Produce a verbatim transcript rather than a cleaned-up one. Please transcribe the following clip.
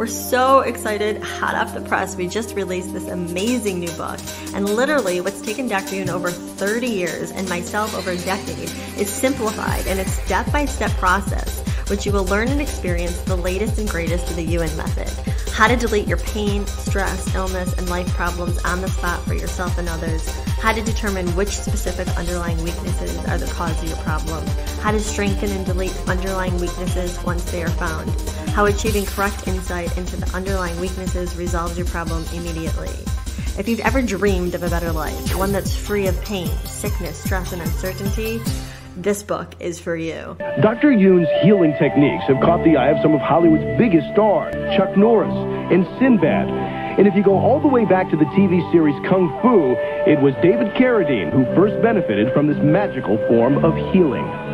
We're so excited, hot off the press. We just released this amazing new book, and literally what's taken Doctor Yuen over thirty years and myself over a decade is simplified in a step-by-step process, which you will learn and experience the latest and greatest of the Yuen Method. How to delete your pain, stress, illness, and life problems on the spot for yourself and others. How to determine which specific underlying weaknesses are the cause of your problem. How to strengthen and delete underlying weaknesses once they are found. How achieving correct insight into the underlying weaknesses resolves your problem immediately. If you've ever dreamed of a better life, one that's free of pain, sickness, stress, and uncertainty, this book is for you. Doctor Yuen's healing techniques have caught the eye of some of Hollywood's biggest stars, Chuck Norris and Sinbad. And if you go all the way back to the T V series Kung Fu, it was David Carradine who first benefited from this magical form of healing.